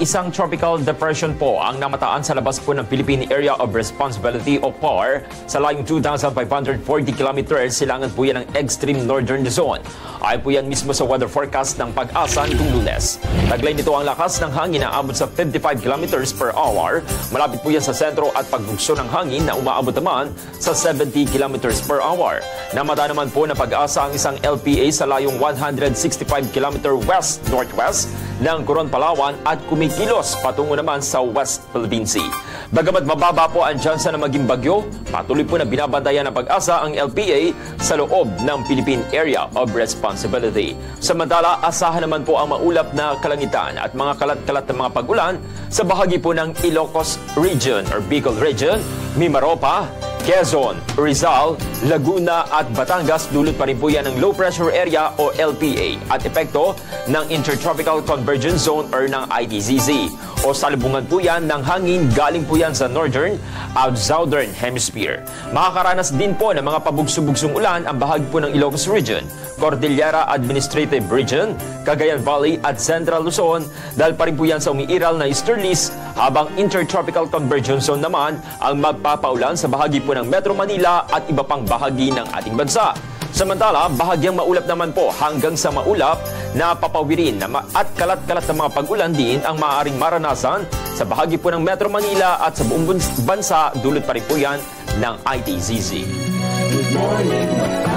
isang tropical depression po ang namataan sa labas po ng Philippine Area of Responsibility o PAR sa layong 2,540 kilometers. Silangan po yan ng extreme northern zone. Ay po yan mismo sa weather forecast ng PAGASA nitong Lunes. Taglay nito ang lakas ng hangin na abot sa 55 kilometers per hour. Malapit po yan sa sentro at pagdugso ng hangin na umaabot naman sa 70 kilometers per hour. Namataan naman po na PAGASA ang isang LPA sa layong 165 kilometer west-northwest ng Coron, Palawan at kumikilos patungo naman sa West Philippine Sea. Bagamat mababa po ang tsansa na maging bagyo, patuloy po na binabantayan ng PAGASA ang LPA sa loob ng Philippine Area of Responsibility. Samantala, asahan naman po ang maulap na kalangitan at mga kalat-kalat na mga pag-ulan sa bahagi po ng Ilocos Region or Bicol Region, Mimaropa, Quezon, Rizal, Laguna at Batangas. Dulot pa rin po yan ng low pressure area o LPA at epekto ng Intertropical Convergence Zone or ng IDZZ. O salubungan po yan ng hangin, galing po yan sa northern at southern hemisphere. Makakaranas din po ng mga pabugso-bugsong ulan ang bahagi po ng Ilocos Region, Cordillera Administrative Region, Cagayan Valley at Central Luzon. Dahil pa rin po yan sa umiiral na easterlies, habang Intertropical Convergence Zone naman ang magpapaulan sa bahagi po ng Metro Manila at iba pang bahagi ng ating bansa. Samantala, bahagyang maulap naman po hanggang sa maulap na papawirin at kalat-kalat na mga pag-ulan din ang maaaring maranasan sa bahagi po ng Metro Manila at sa buong bansa. Dulot pa rin po yan ng IDZZ. Good morning.